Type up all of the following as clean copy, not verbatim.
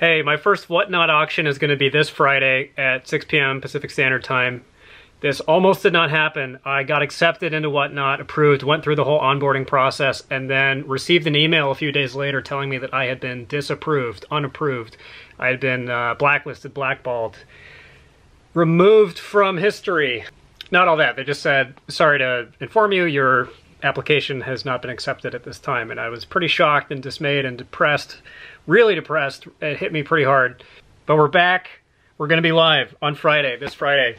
Hey, my first WhatNot auction is going to be this Friday at 6 p.m. Pacific Standard Time. This almost did not happen. I got accepted into WhatNot, approved, went through the whole onboarding process, and then received an email a few days later telling me that I had been disapproved, unapproved. I had been blacklisted, blackballed, removed from history. Not all that. They just said, sorry to inform you, your application has not been accepted at this time. And I was pretty shocked and dismayed and depressed, really depressed. It hit me pretty hard. But we're back. We're going to be live on Friday, this Friday.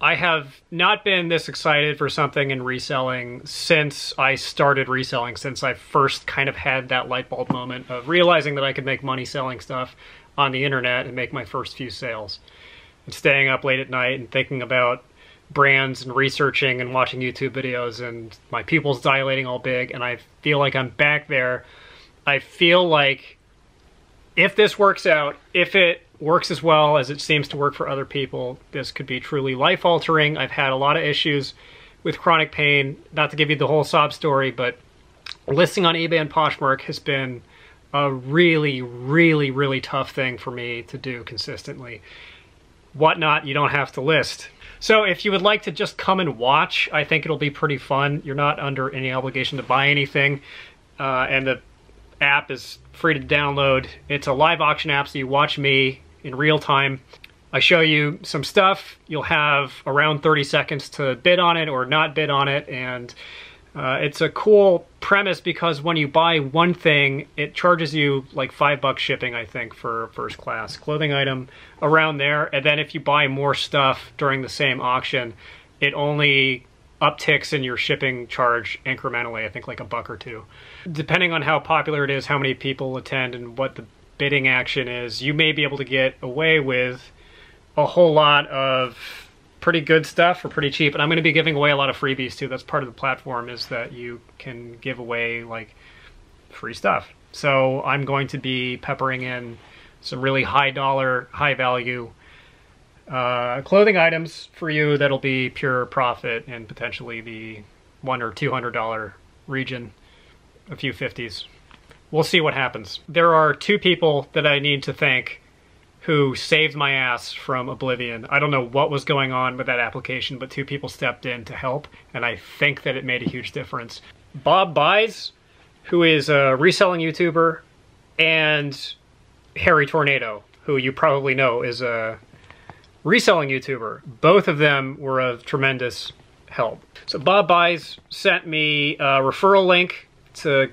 I have not been this excited for something in reselling since I started reselling, since I first kind of had that light bulb moment of realizing that I could make money selling stuff on the internet and make my first few sales. And staying up late at night and thinking about brands and researching and watching YouTube videos and my pupils dilating all big, and I feel like I'm back there. I feel like if this works out, if it works as well as it seems to work for other people, this could be truly life-altering. I've had a lot of issues with chronic pain. Not to give you the whole sob story, but listing on eBay and Poshmark has been a really, really, really tough thing for me to do consistently. WhatNot, you don't have to list. So if you would like to just come and watch, I think it'll be pretty fun. You're not under any obligation to buy anything, and the app is free to download. It's a live auction app, so you watch me in real time. I show you some stuff. You'll have around 30 seconds to bid on it or not bid on it, and it's a cool premise because when you buy one thing, it charges you like $5 shipping, I think, for first class clothing item, around there. And then if you buy more stuff during the same auction, it only upticks in your shipping charge incrementally, I think like $1 or $2. Depending on how popular it is, how many people attend, and what the bidding action is, you may be able to get away with a whole lot of pretty good stuff for pretty cheap. And I'm going to be giving away a lot of freebies too. That's part of the platform, is that you can give away like free stuff. So I'm going to be peppering in some really high dollar, high value clothing items for you that'll be pure profit, and potentially the $100 or $200 region, a few 50s. We'll see what happens. There are two people that I need to thank who saved my ass from oblivion. I don't know what was going on with that application, but two people stepped in to help, and I think that it made a huge difference. Bob Buys, who is a reselling YouTuber, and Harry Tornado, who you probably know is a reselling YouTuber. Both of them were of tremendous help. So Bob Buys sent me a referral link to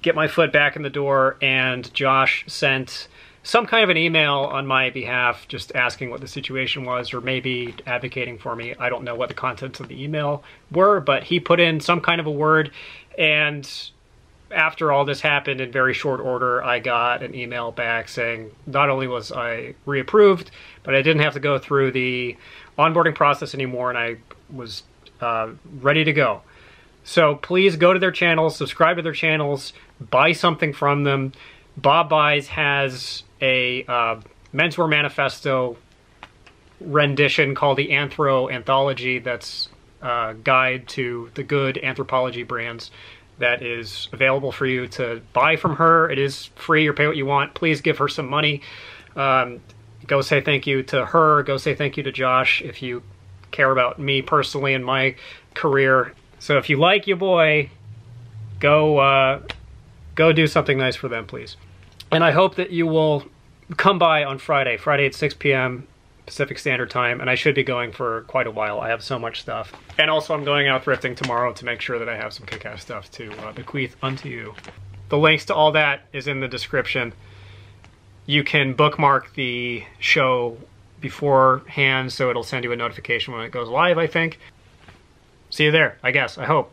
get my foot back in the door, and Josh sent some kind of an email on my behalf just asking what the situation was, or maybe advocating for me. I don't know what the contents of the email were, but he put in some kind of a word, and after all this happened in very short order, I got an email back saying not only was I reapproved, but I didn't have to go through the onboarding process anymore, and I was ready to go. So please go to their channels, subscribe to their channels, buy something from them. Bob Buys has a Menswear Manifesto rendition called the Anthro Anthology that's a guide to the good anthropology brands that is available for you to buy from her. It is free, or pay what you want. Please give her some money. Go say thank you to her. Go say thank you to Josh if you care about me personally and my career. So if you like your boy, go do something nice for them, please. And I hope that you will come by on Friday, at 6 p.m. Pacific Standard Time, and I should be going for quite a while. I have so much stuff. And also I'm going out thrifting tomorrow to make sure that I have some kick-ass stuff to bequeath unto you. The links to all that is in the description. You can bookmark the show beforehand, so it'll send you a notification when it goes live, I think. See you there, I guess, I hope.